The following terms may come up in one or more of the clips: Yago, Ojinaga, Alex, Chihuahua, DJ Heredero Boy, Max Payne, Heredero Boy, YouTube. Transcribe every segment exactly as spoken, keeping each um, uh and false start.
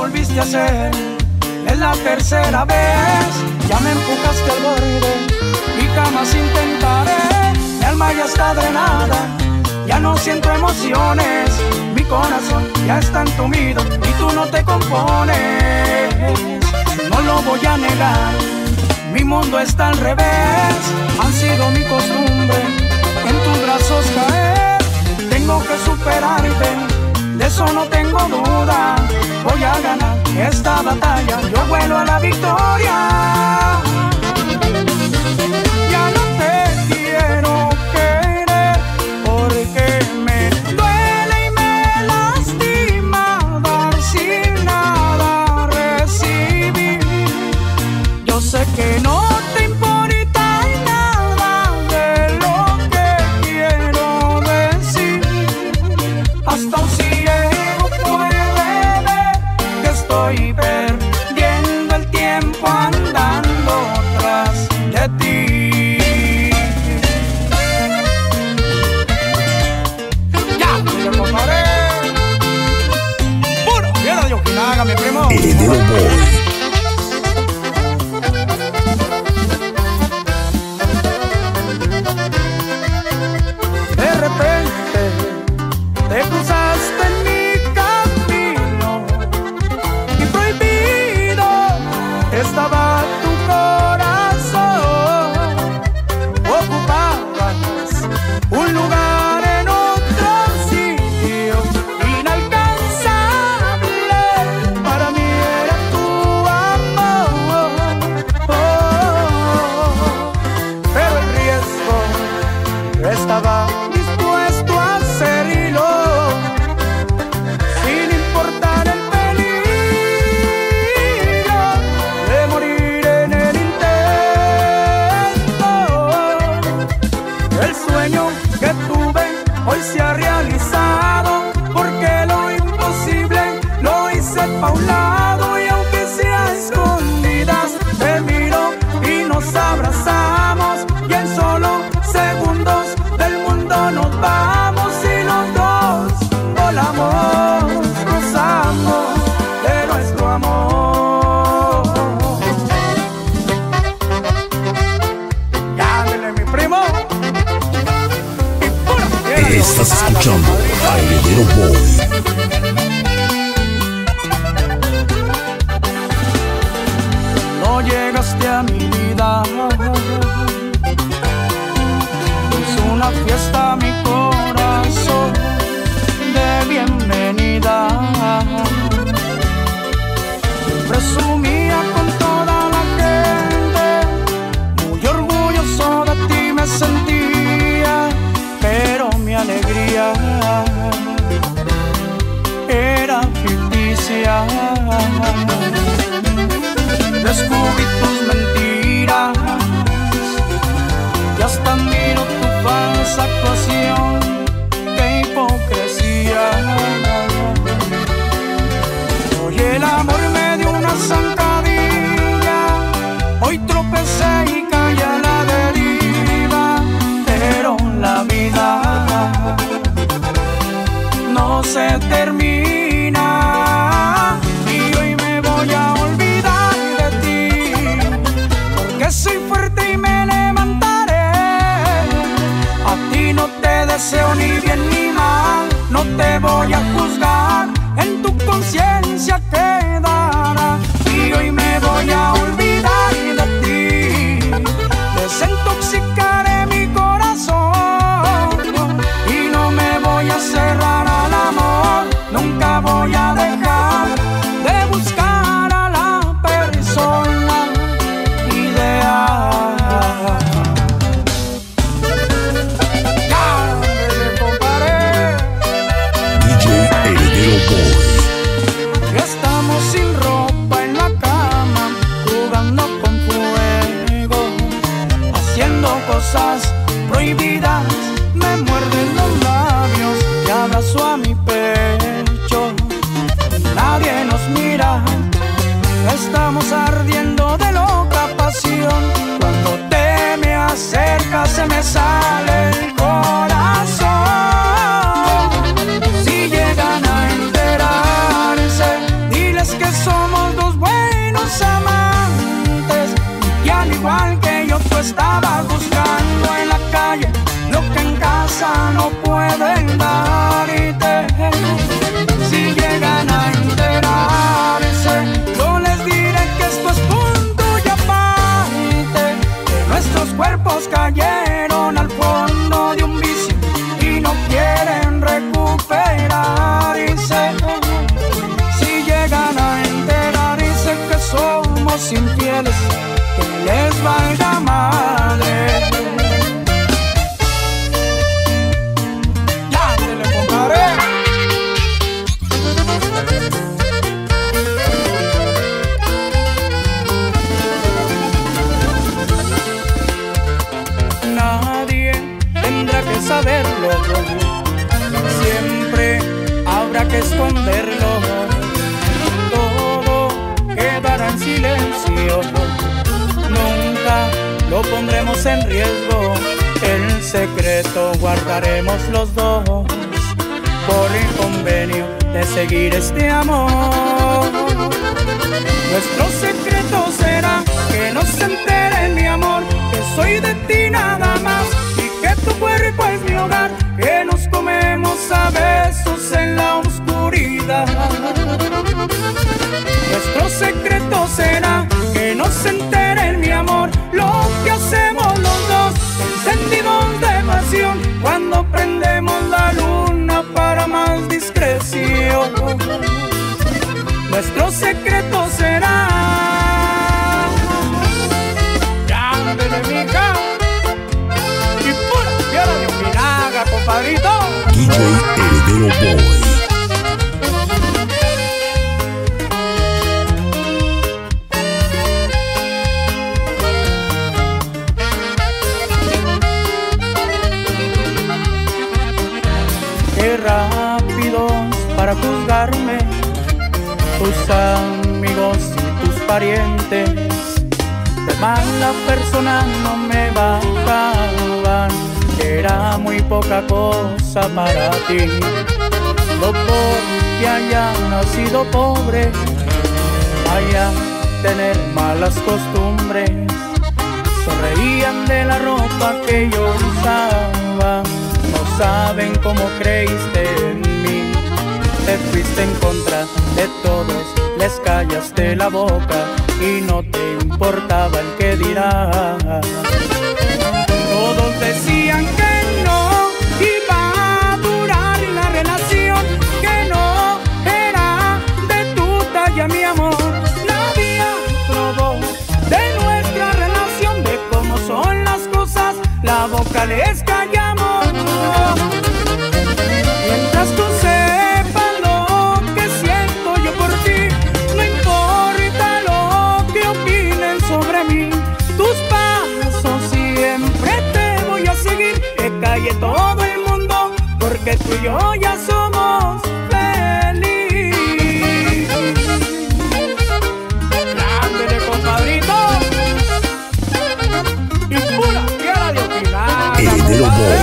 volviste a hacer, es la tercera vez. Ya me empujaste al borde y jamás intentaré. Mi alma ya está drenada, ya no siento emociones. Mi corazón ya está entumido y tú no te compones. No lo voy a negar, mi mundo está al revés. Han sido mi costumbre en tus brazos caer. Tengo que superarte, de eso no tengo duda. Voy a ganar esta batalla, yo vuelo a la victoria. Ya no te quiero querer porque me duele y me lastima dar sin nada recibir. Yo sé que no te importa nada de lo que quiero decir. Hasta un estoy perdiendo el tiempo andando tras de ti. Ya, me comparé. Puro, mierda de Ojinaga, mi primo. Heredero Boy. Estás escuchando a Heredero Boy. No llegaste a mi vida, hizo una fiesta a mi corazón de bienvenida. Presumía con toda la gente, muy orgulloso de ti me sentí. Alegría era ficticia, descubrí tus mentiras y hasta miro tu falsa actuación. ¡Qué hipocresía! Hoy el amor me dio una zancadilla, hoy tropecé y caí a la deriva, pero la vida no se termina y hoy me voy a olvidar de ti, porque soy fuerte y me levantaré. A ti no te deseo ni bien ni mal, no te voy a juzgar, en tu conciencia quedará. Y hoy me voy a olvidar de ti, desintoxicaré mi corazón y no me voy a cerrar. Nunca voy a dejar de buscar a la persona ideal. Ya me comparé. D J Heredero Boy. Estamos sin ropa en la cama, jugando con fuego, haciendo cosas prohibidas. Me muerden los labios y abrazo a mi pecho. Nadie nos mira, estamos ardiendo de loca pasión. Cuando te me acercas se me sale el corazón. Si llegan a enterarse, diles que esconderlo, todo quedará en silencio. Nunca lo pondremos en riesgo, el secreto guardaremos los dos, por el convenio de seguir este amor. Nuestro secreto será que no se entere mi amor, que soy de ti nada más y que tu cuerpo es mi hogar, que nos comemos a besos en la oscuridad. Nuestro secreto será que no se entere mi amor, lo que hacemos los dos, encendimos de pasión cuando prendemos la luna para más discreción. Nuestro secreto será. D J Heredero Boy. Qué rápidos para juzgarme tus amigos y tus parientes, de mala persona no me bajaban, era muy poca cosa para ti. No porque haya nacido pobre vaya a tener malas costumbres. Sonreían de la ropa que yo usaba, no saben cómo creíste en mí. Te fuiste en contra de todos, les callaste la boca y no te importaba el que dirá. Todos decían que no iba a durar la relación, que no era de tu talla mi amor. La vida probó de nuestra relación, de cómo son las cosas, la boca les callamos. Mientras tú sepas lo que siento yo por ti, no importa lo que opinen sobre mí, tus pasos siempre seguir, que calle todo el mundo, porque tú y yo ya somos felices. Grande compadrito y pura tierra de Ojinaga. Heredero Boy.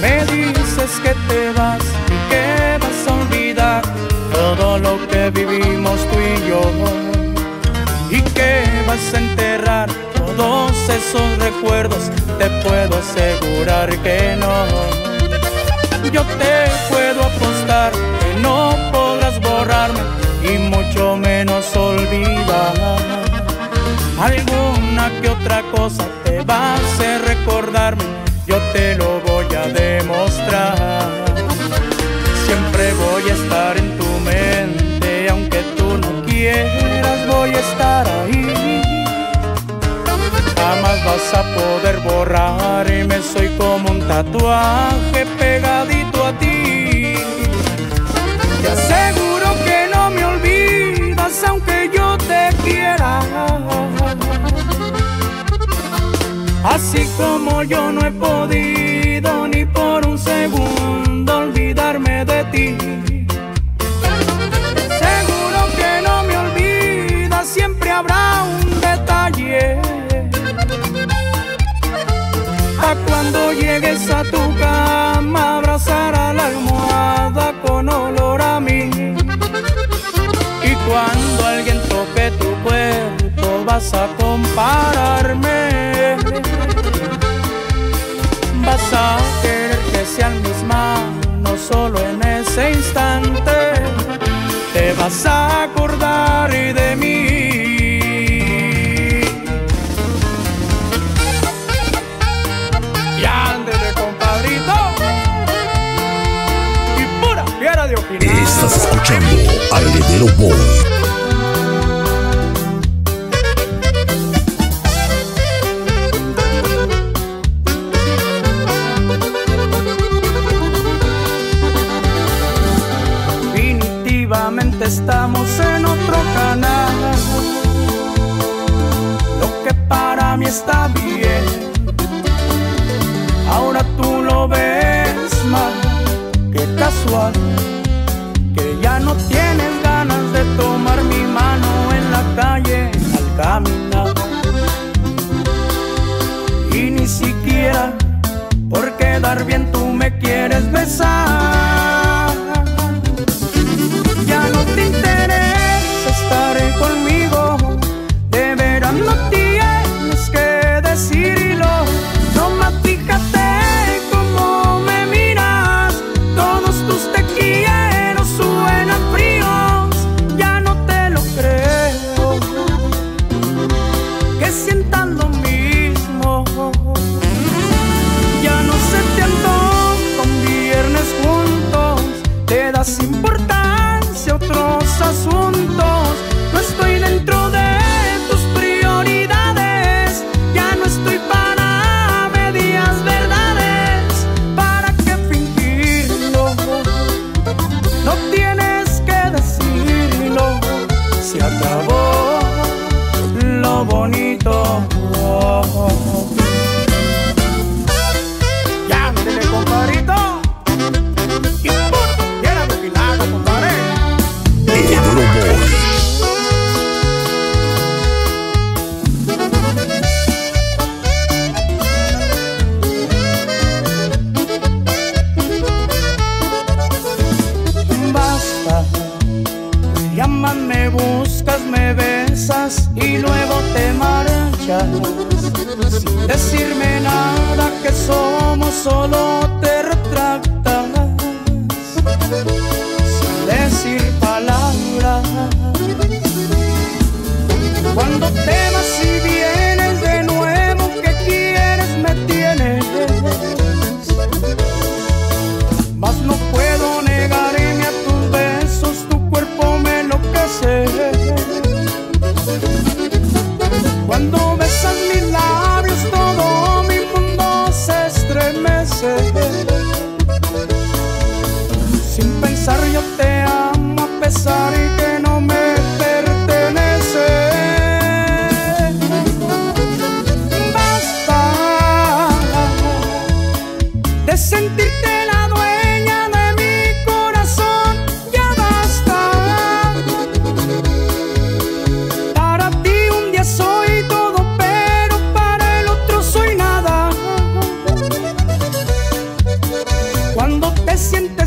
Me dices que te vas y que vas a olvidar todo lo que vivimos tú y yo, y que vas a enterrar todos esos recuerdos. Te puedo asegurar que no, yo te puedo apostar que no podrás borrarme y mucho menos olvidar. Alguna que otra cosa te va a hacer recordarme, yo te lo voy a demostrar. Siempre voy a estar en tu mente, aunque tú no quieras voy a estar ahí. Jamás vas a poder borrarme, soy como un tatuaje pegadito a ti. Te aseguro que no me olvidas aunque yo te quiera. Así como yo no he podido ni por un segundo olvidarme de ti, seguro que no me olvidas, siempre habrá un detalle. A cuando llegues a tu cama, abrazar a la almohada con olor a mí, y cuando alguien toque tu cuerpo vas a compararme. Vas a querer que sean mis manos solo en ese instante, te vas a acordar de mí. Y ándele compadrito y pura fiera de opinión. Estás escuchando a Heredero Boy. Estamos en otro canal, está bien. Ahora tú lo ves mal, qué casual, que ya no tienes ganas de tomar mi mano en la calle al caminar. Y ni siquiera por quedar bien tú me quieres besar. Ya no te interesa estar conmigo, de veras no tienes que decirlo. Nomás fíjate cómo me miras, todos tus te quiero suenan fríos. Ya no te lo creo, que sientan lo mismo. Ya no se te antoja con viernes juntos, te das importancia a otros asuntos. No estoy dentro de tus prioridades, ya no estoy para medias verdades. ¿Para qué fingirlo? No tienes que decirlo. Se acabó lo bonito. Ya, dele, compadrito. Y por quiera me pilado, compadre. Heredero Boy. Me buscas, me besas y luego te marchas sin decirme nada que somos, solo te retractas sin decir palabras. Cuando te vas y vienes de nuevo, ¿qué quieres? Me tienes, mas no puedo negarme a tus besos, tu cuerpo me cuando besas mis labios, todo mi mundo se estremece. Sin pensar yo te amo a pesar que no me pertenece. Basta de sentirte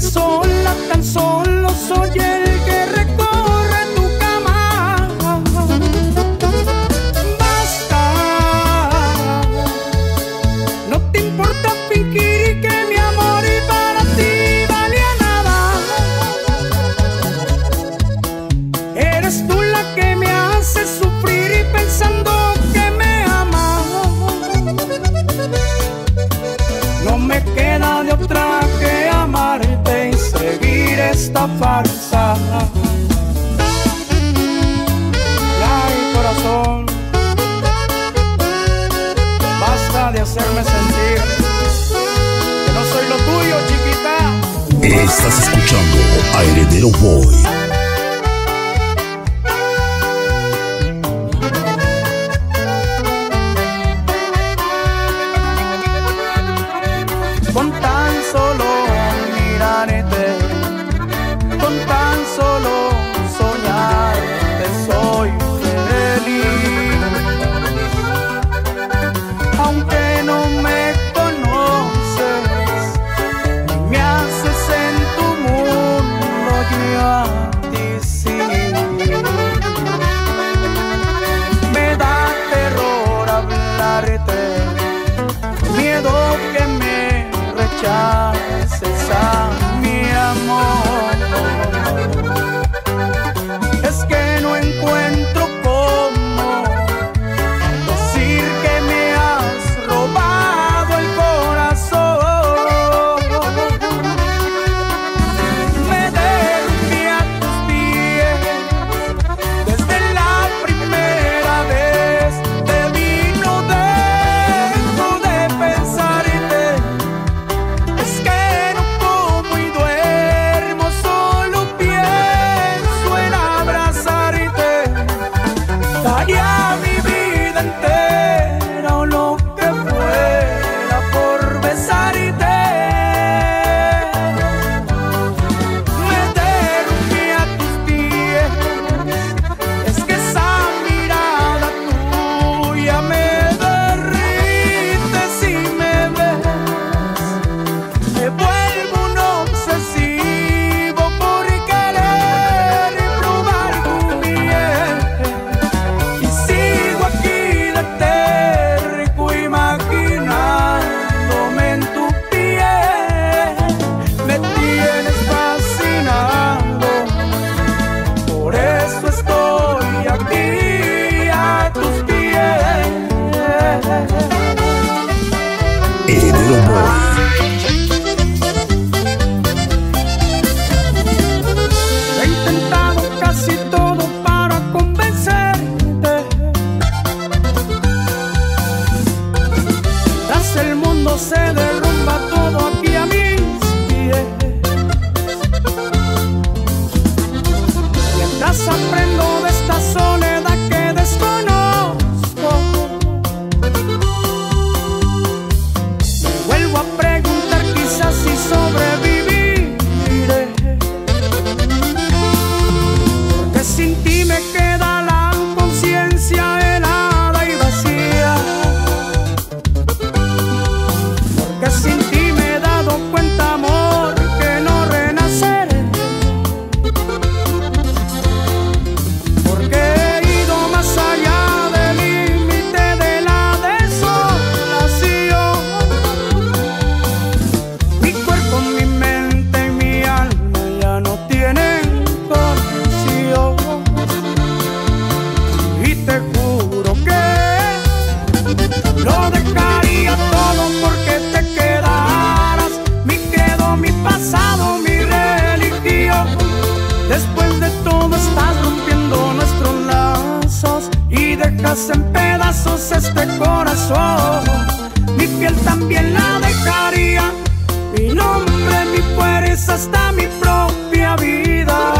sola, tan solo soy el que recorre tu cama. Basta, no te importa fingir que mi amor para ti valía nada. Eres tú la que me hace sufrir y pensando que me amas. No me queda de otra que amarte y seguir esta farsa. Ay, corazón, basta de hacerme sentir que no soy lo tuyo, chiquita. Estás escuchando a Heredero Boy. Daría mi vida entera. dejas en pedazos este corazón. Mi piel también la dejaría, mi nombre, mi fuerza, hasta mi propia vida.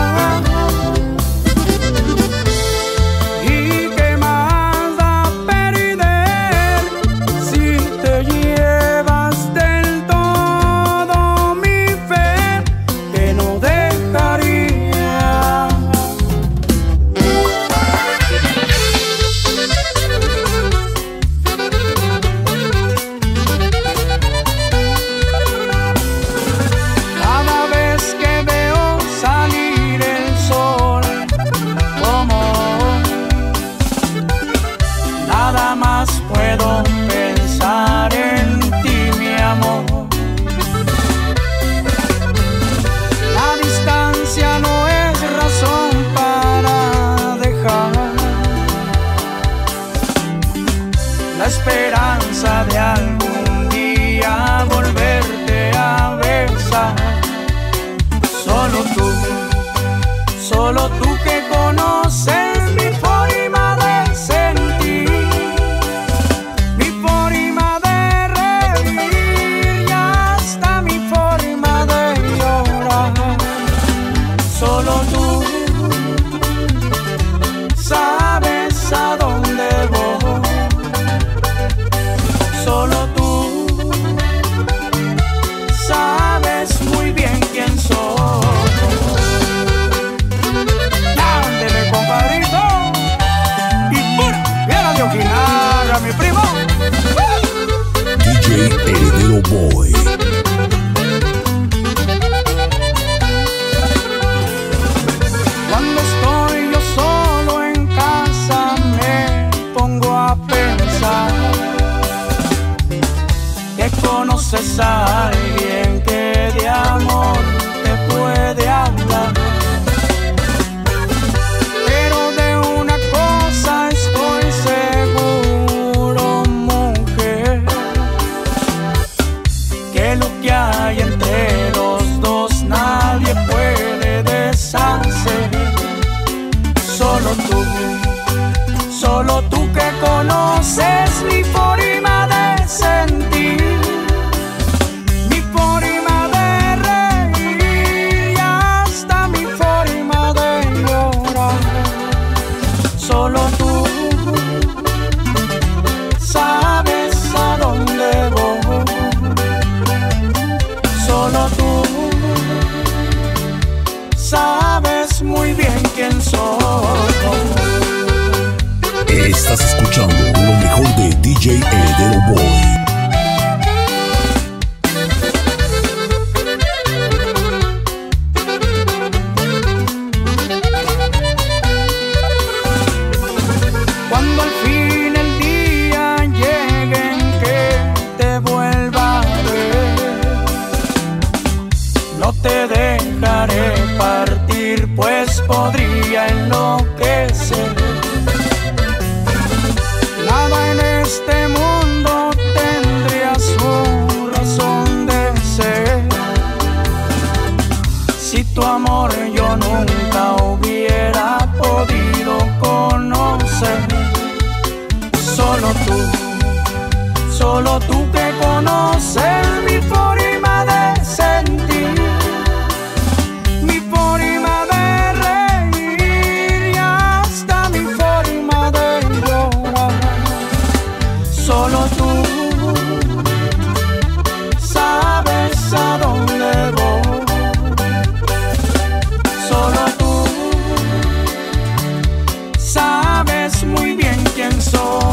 Sabes muy bien quién soy.